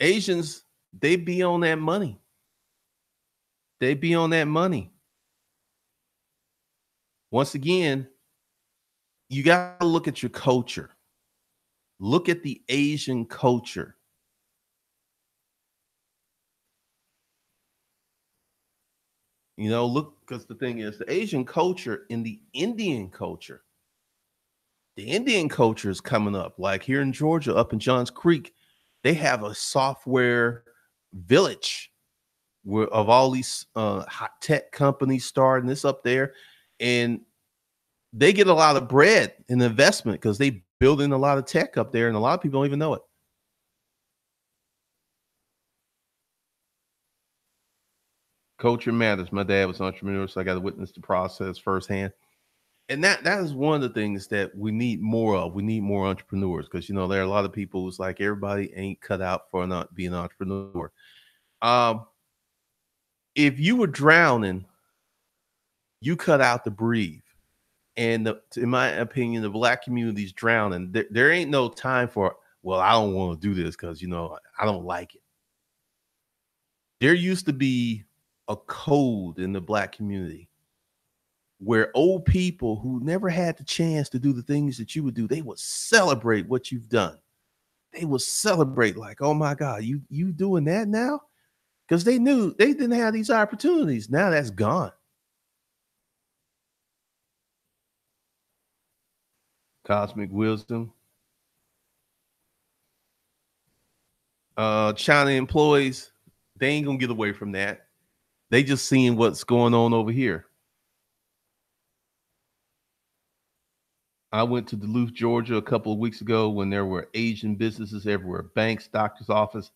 Asians, they be on that money. They be on that money. Once again, you got to look at your culture. Look at the Asian culture. You know, look, because the thing is, the Asian culture and the Indian culture, the Indian culture is coming up. Like here in Georgia, up in Johns Creek, they have a software village where of all these uh, hot tech companies starting this up there. And they get a lot of bread and investment because they build in a lot of tech up there, and a lot of people don't even know it. Culture matters. My dad was an entrepreneur, so I got to witness the process firsthand. And that that is one of the things that we need more of. We need more entrepreneurs because, you know, there are a lot of people who's like, everybody ain't cut out for not being an entrepreneur. Um, if you were drowning, you cut out to breathe. And the, in my opinion, the black community is drowning. There, there ain't no time for, well, I don't want to do this because, you know, I don't like it. There used to be a code in the black community where old people who never had the chance to do the things that you would do, they would celebrate what you've done. They would celebrate like, oh my God, you, you doing that now? Because they knew they didn't have these opportunities. Now that's gone. Cosmic wisdom. Uh, China employees, they ain't gonna get away from that. They just seeing what's going on over here. I went to Duluth, Georgia a couple of weeks ago when there were Asian businesses everywhere. Banks, doctor's office.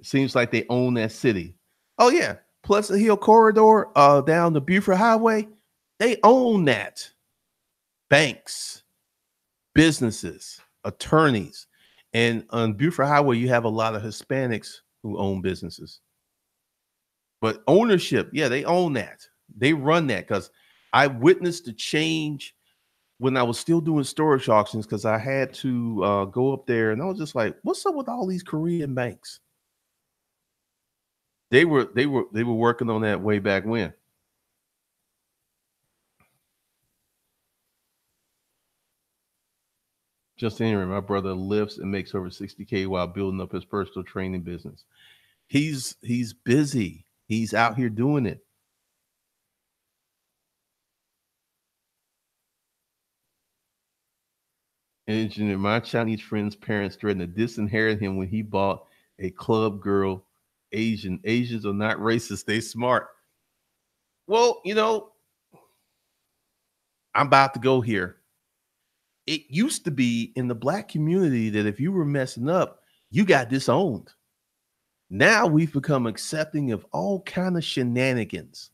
It seems like they own that city. Oh, yeah. Pleasant Hill Corridor uh, down the Buford Highway. They own that. Banks, businesses, attorneys. And on Buford Highway, you have a lot of Hispanics who own businesses. But ownership, yeah, they own that. They run that because I witnessed the change when I was still doing storage auctions because I had to uh, go up there and I was just like, what's up with all these Korean banks? They were, they were, they were working on that way back when. Just anyway, my brother lifts and makes over sixty K while building up his personal training business. He's he's busy. He's out here doing it. Engineer, my Chinese friend's parents threatened to disinherit him when he bought a club girl Asian. Asians are not racist. They smart. Well, you know, I'm about to go here. It used to be in the black community that if you were messing up, you got disowned. Now we've become accepting of all kind of shenanigans.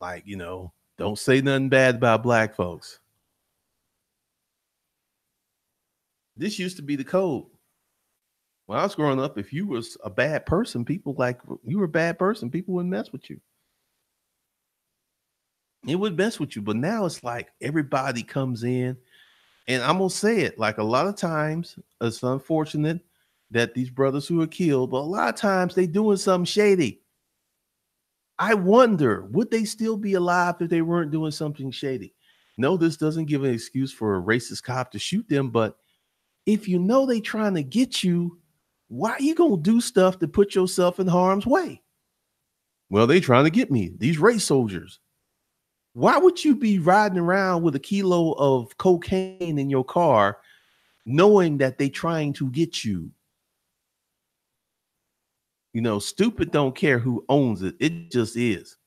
Like, you know, don't say nothing bad about black folks. This used to be the code. When I was growing up, if you was a bad person, people like you were a bad person, people wouldn't mess with you. It would mess with you. But now it's like everybody comes in, and I'm going to say it, like a lot of times it's unfortunate that these brothers who are killed, but a lot of times they doing something shady. I wonder, would they still be alive if they weren't doing something shady? No, this doesn't give an excuse for a racist cop to shoot them, but if you know they trying to get you, why are you going to do stuff to put yourself in harm's way? Well, they trying to get me, these race soldiers. Why would you be riding around with a kilo of cocaine in your car knowing that they trying to get you? You know, stupid don't care who owns it. It just is.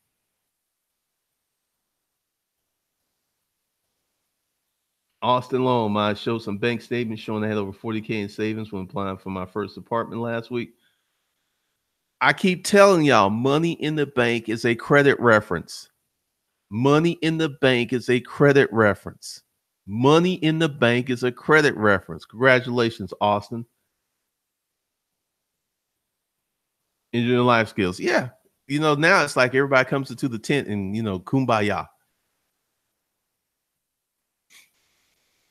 Austin Long, my show some bank statements showing I had over forty K in savings when applying for my first apartment last week. I keep telling y'all, money in the bank is a credit reference. Money in the bank is a credit reference. Money in the bank is a credit reference. Congratulations, Austin. Engineering life skills. Yeah. You know, now it's like everybody comes into the tent and, you know, kumbaya.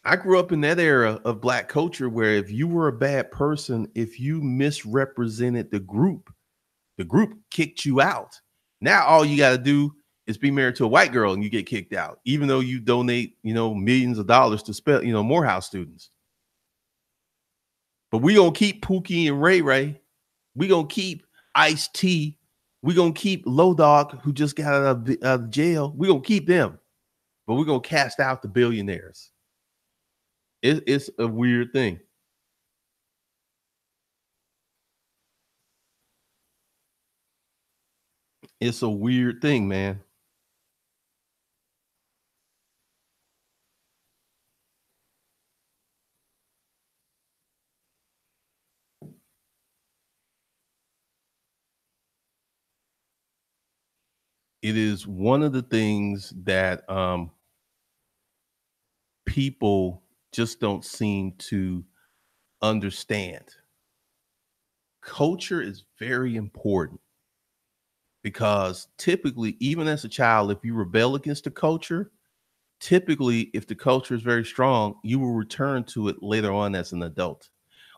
I grew up in that era of black culture where if you were a bad person, if you misrepresented the group, the group kicked you out. Now all you got to do is be married to a white girl and you get kicked out, even though you donate, you know, millions of dollars to spend, you know, Morehouse students. But we gonna keep Pookie and Ray Ray. We gonna keep Ice T. We gonna keep Low Dog, who just got out of, out of jail. We gonna keep them, but we gonna cast out the billionaires. It, it's a weird thing. It's a weird thing, man. It is one of the things that um, people just don't seem to understand. Culture is very important because typically, even as a child, if you rebel against the culture, typically, if the culture is very strong, you will return to it later on as an adult.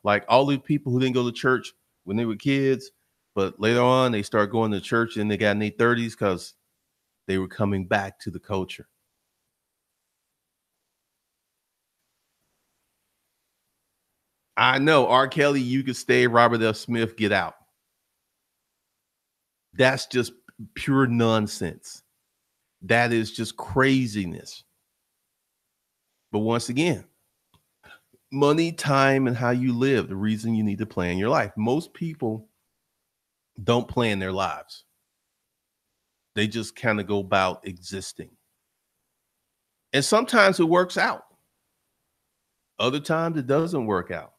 Like all the people who didn't go to church when they were kids, but later on, they start going to church and they got in their thirties because they were coming back to the culture. I know, R. Kelly, you could stay. Robert F. Smith, get out. That's just pure nonsense. That is just craziness. But once again, money, time, and how you live, the reason you need to plan your life. Most people don't plan their lives. They just kind of go about existing. And sometimes it works out. Other times it doesn't work out.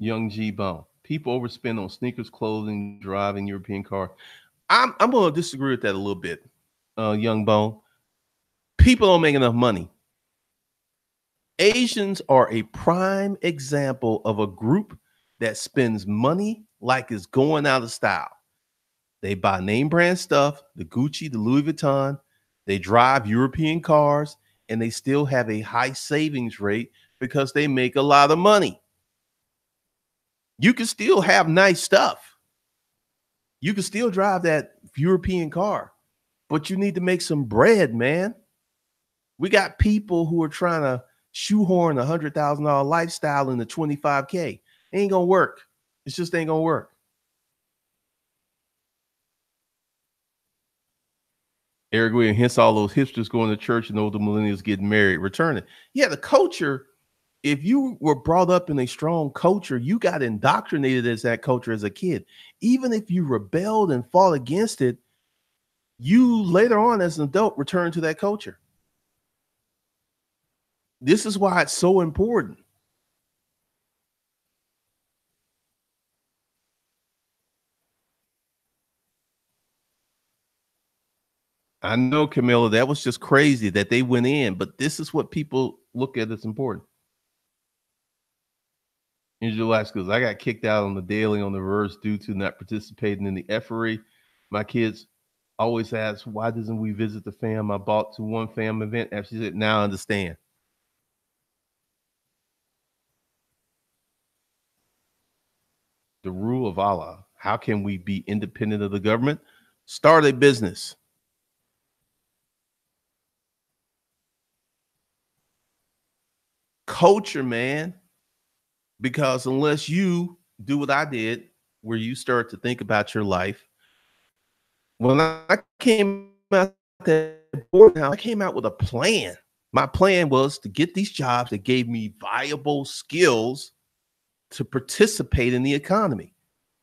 Young G Bone. People overspend on sneakers, clothing, driving, European car. I'm, I'm going to disagree with that a little bit, uh, Young Bone. People don't make enough money. Asians are a prime example of a group that spends money like it's going out of style. They buy name brand stuff, the Gucci, the Louis Vuitton. They drive European cars, and they still have a high savings rate because they make a lot of money. You can still have nice stuff. You can still drive that European car, but you need to make some bread, man. We got people who are trying to shoehorn a hundred thousand dollar lifestyle into twenty-five K. Ain't gonna work. It just ain't gonna work. Eric Williams, hence all those hipsters going to church and older millennials getting married, returning. Yeah, the culture, if you were brought up in a strong culture, you got indoctrinated as that culture as a kid. Even if you rebelled and fought against it, you later on as an adult return to that culture. This is why it's so important. I know, Camilla, that was just crazy that they went in, but this is what people look at as important. Angela laughs because I got kicked out on the daily on the reverse due to not participating in the effery. My kids always ask, why doesn't we visit the fam? I bought to one fam event. And she said, now I understand. The rule of Allah. How can we be independent of the government? Start a business. Culture, man, because unless you do what I did, where you start to think about your life. When I came out that board house, I came out with a plan. My plan was to get these jobs that gave me viable skills to participate in the economy.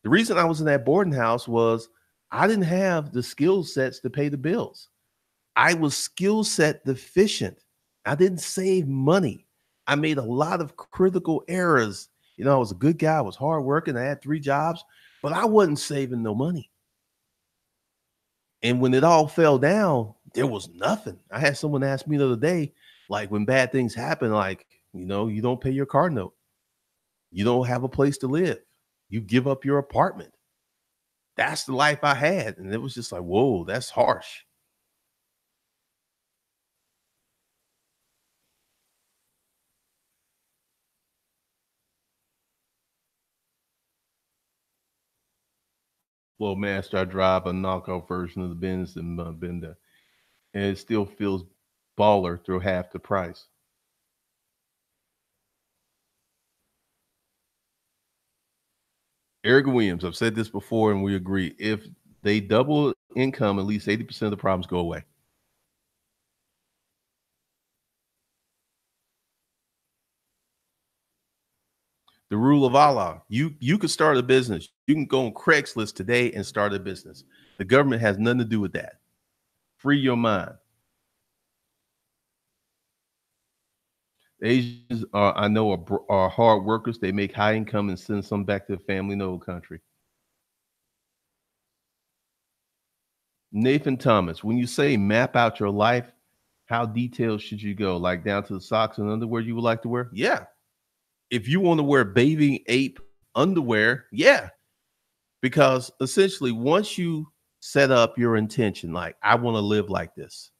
The reason I was in that boarding house was I didn't have the skill sets to pay the bills. I was skill set deficient. I didn't save money. I made a lot of critical errors. You know, I was a good guy. I was hardworking. I had three jobs, but I wasn't saving no money. And when it all fell down, there was nothing. I had someone ask me the other day, like when bad things happen, like, you know, you don't pay your car note. You don't have a place to live. You give up your apartment. That's the life I had. And it was just like, whoa, that's harsh. Well, master, I drive a knockoff version of the Benz and uh, Benda, and it still feels baller through half the price. Erica Williams, I've said this before and we agree. If they double income, at least eighty percent of the problems go away. The rule of Allah. You, you could start a business. You can go on Craigslist today and start a business. The government has nothing to do with that. Free your mind. Asians are, I know, are, are hard workers. They make high income and send some back to the family in the old country. Nathan Thomas, when you say map out your life, how detailed should you go? Like down to the socks and underwear you would like to wear? Yeah. If you want to wear bathing ape underwear, yeah. Because essentially, once you set up your intention, like, I want to live like this,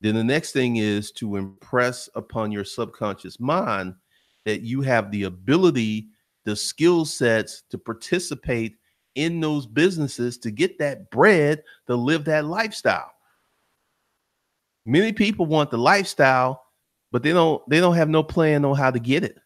then the next thing is to impress upon your subconscious mind that you have the ability, the skill sets to participate in those businesses, to get that bread, to live that lifestyle. Many people want the lifestyle, but they don't, they don't have no plan on how to get it.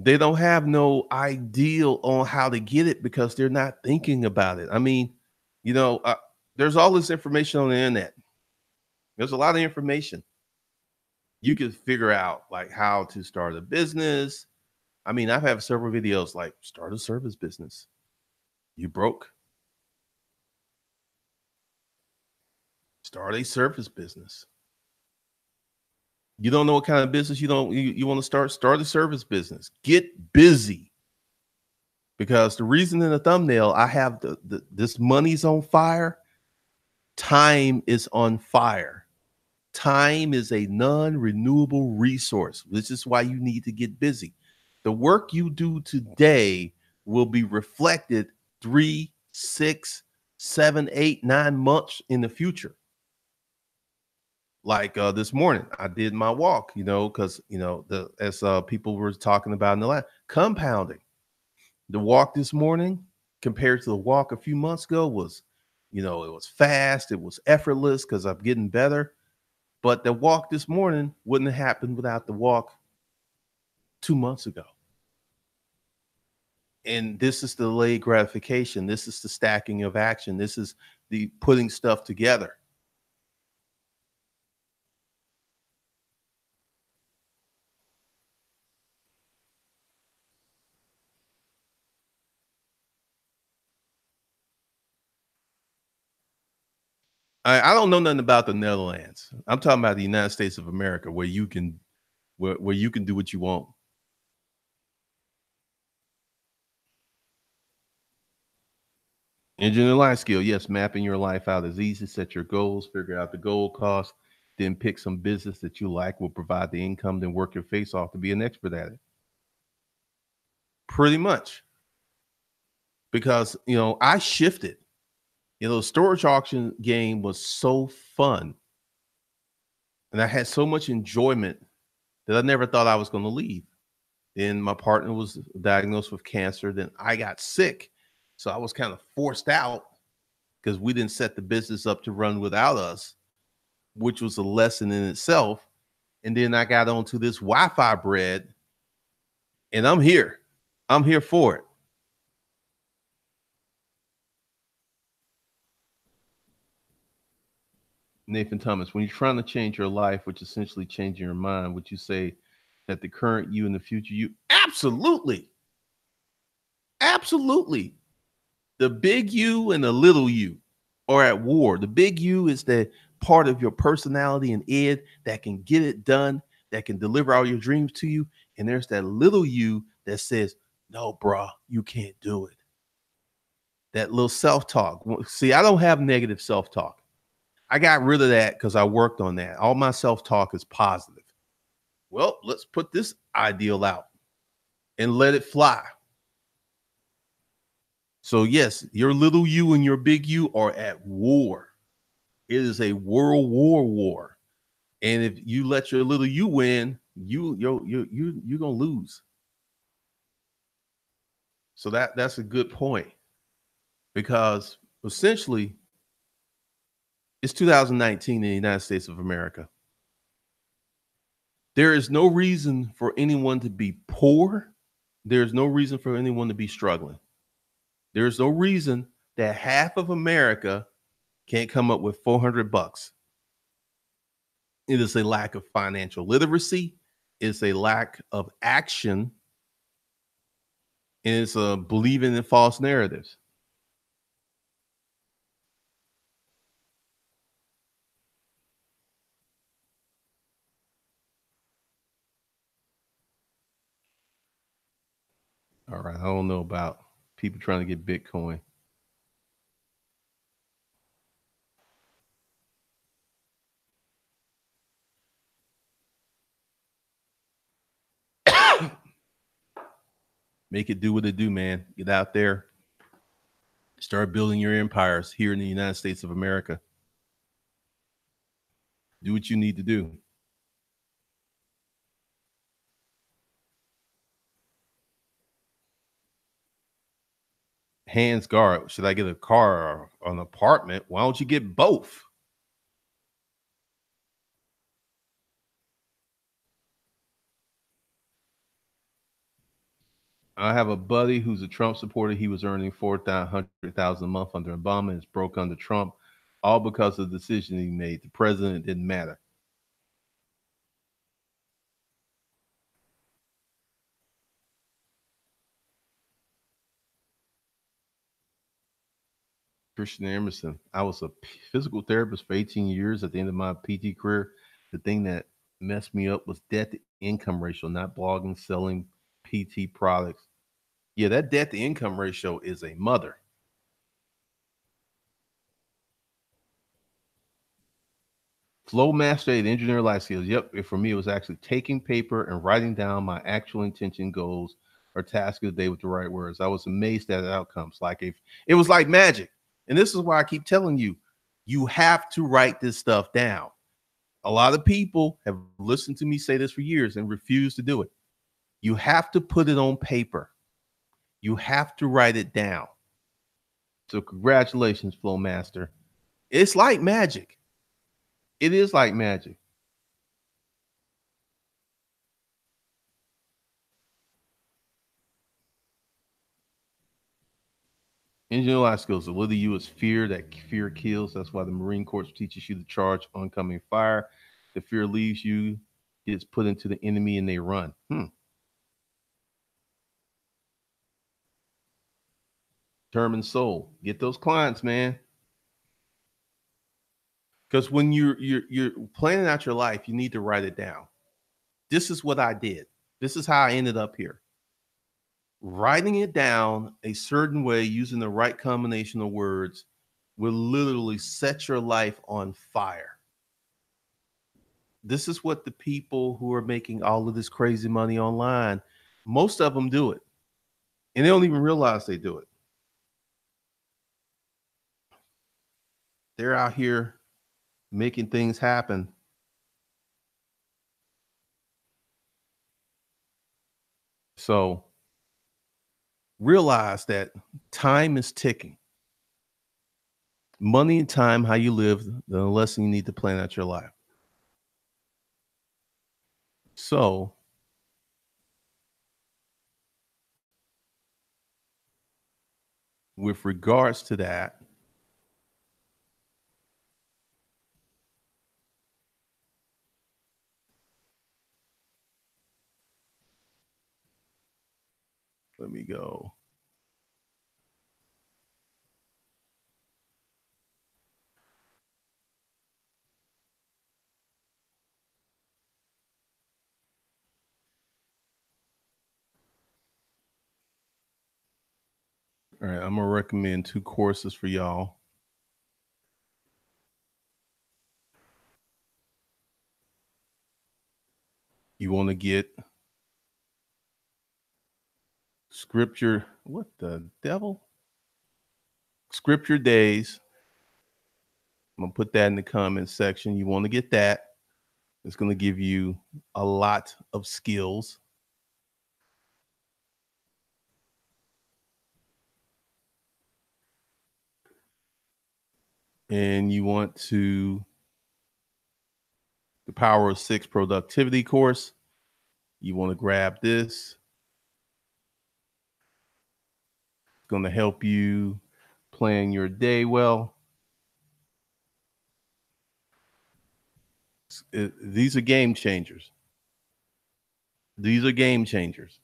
They don't have no ideal on how to get it because they're not thinking about it. I mean, you know, uh, there's all this information on the internet. There's a lot of information. You can figure out like how to start a business. I mean, I've had several videos like start a service business. You broke. Start a service business. You don't know what kind of business you don't you, you want to start? Start a service business. Get busy. Because the reason in the thumbnail, I have the, the this money's on fire. Time is on fire. Time is a non-renewable resource. This is why you need to get busy. The work you do today will be reflected three, six, seven, eight, nine months in the future. Like uh, this morning, I did my walk, you know, because, you know, the as uh, people were talking about in the last compounding, the walk this morning compared to the walk a few months ago was, you know, it was fast. It was effortless because I'm getting better. But the walk this morning wouldn't have happened without the walk two months ago. And this is the delayed gratification. This is the stacking of action. This is the putting stuff together. I, I don't know nothing about the Netherlands. I'm talking about the United States of America, where you can, where, where you can do what you want. Engineering life skill. Yes, mapping your life out is easy. Set your goals, figure out the goal cost, then pick some business that you like will provide the income, then work your face off to be an expert at it. Pretty much. Because, you know, I shifted. You know, the storage auction game was so fun. And I had so much enjoyment that I never thought I was going to leave. Then my partner was diagnosed with cancer. Then I got sick. So I was kind of forced out because we didn't set the business up to run without us, which was a lesson in itself. And then I got onto this Wi-Fi bread, and I'm here. I'm here for it. Nathan Thomas, when you're trying to change your life, which is essentially changing your mind, would you say that the current you and the future you? Absolutely. Absolutely. The big you and the little you are at war. The big you is the part of your personality and id that can get it done, that can deliver all your dreams to you. And there's that little you that says, no, bro, you can't do it. That little self-talk. See, I don't have negative self-talk. I got rid of that because I worked on that. All my self-talk is positive. Well, let's put this ideal out and let it fly. So yes, your little you and your big you are at war. It is a world war war. And if you let your little you win, you you you you you're gonna lose. So that that's a good point, because essentially it's two thousand nineteen in the United States of America. There is no reason for anyone to be poor. There's no reason for anyone to be struggling. There's no reason that half of America can't come up with four hundred bucks. It is a lack of financial literacy. It's a lack of action. And it's a believing in false narratives. All right. I don't know about people trying to get Bitcoin. Make it do what it do, man. Get out there. Start building your empires here in the United States of America. Do what you need to do. Hands guard. Should I get a car or an apartment? Why don't you get both? I have a buddy who's a Trump supporter. He was earning four hundred thousand dollars a month under Obama and is broke under Trump, all because of the decision he made. The president didn't matter. Christian Emerson, I was a physical therapist for eighteen years. At the end of my P T career, the thing that messed me up was debt to income ratio, not blogging, selling P T products. Yeah, that debt to income ratio is a mother. Flow mastery at engineer life skills. Yep, for me, it was actually taking paper and writing down my actual intention, goals, or task of the day with the right words. I was amazed at the outcomes. Like if it was like magic. And this is why I keep telling you, you have to write this stuff down. A lot of people have listened to me say this for years and refuse to do it. You have to put it on paper. You have to write it down. So congratulations, Flow Master. It's like magic. It is like magic. Engineering life skills. So whether you is fear, that fear kills. That's why the Marine Corps teaches you to charge oncoming fire. The fear leaves you, gets put into the enemy, and they run. Hmm. Term and soul. Get those clients, man. Because when you're, you're you're planning out your life, you need to write it down. This is what I did. This is how I ended up here. Writing it down a certain way, using the right combination of words, will literally set your life on fire. This is what the people who are making all of this crazy money online, most of them do it. And they don't even realize they do it. They're out here making things happen. So realize that time is ticking. Money and time, how you live, the lesson you need to plan out your life. So with regards to that, let me go. All right, I'm gonna recommend two courses for y'all. You want to get Scripture, what the devil? Scripture Days. I'm going to put that in the comment section. You want to get that. It's going to give you a lot of skills. And you want to the Power of Six Productivity course. You want to grab this. Going to help you plan your day well. It, these are game changers. These are game changers.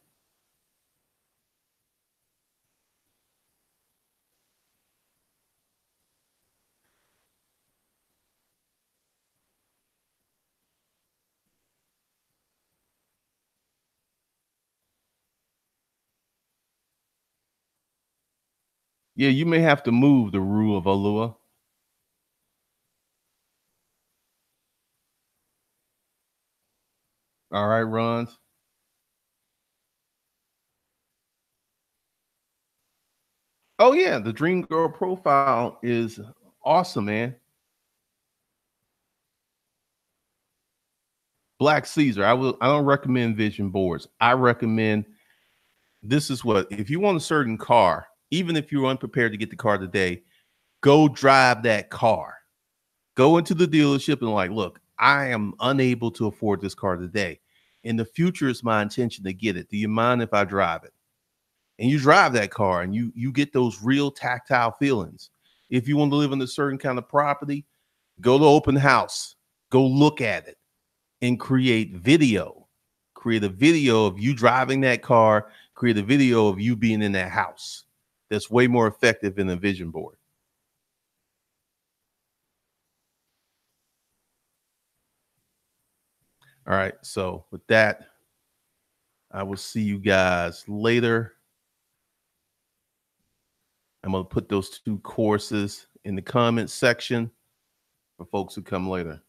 Yeah, you may have to move the rule of Alua. All right, Ron. Oh, yeah, the Dream Girl profile is awesome, man. Black Caesar. I will. I don't recommend vision boards. I recommend this is what, if you want a certain car, even if you're unprepared to get the car today, go drive that car. Go into the dealership and like, look, I am unable to afford this car today. In the future, it's my intention to get it. Do you mind if I drive it? And you drive that car and you, you get those real tactile feelings. If you want to live in a certain kind of property, go to open house, go look at it and create video. Create a video of you driving that car, create a video of you being in that house. That's way more effective than a vision board. All right. So with that, I will see you guys later. I'm going to put those two courses in the comments section for folks who come later.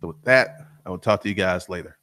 So with that, I will talk to you guys later.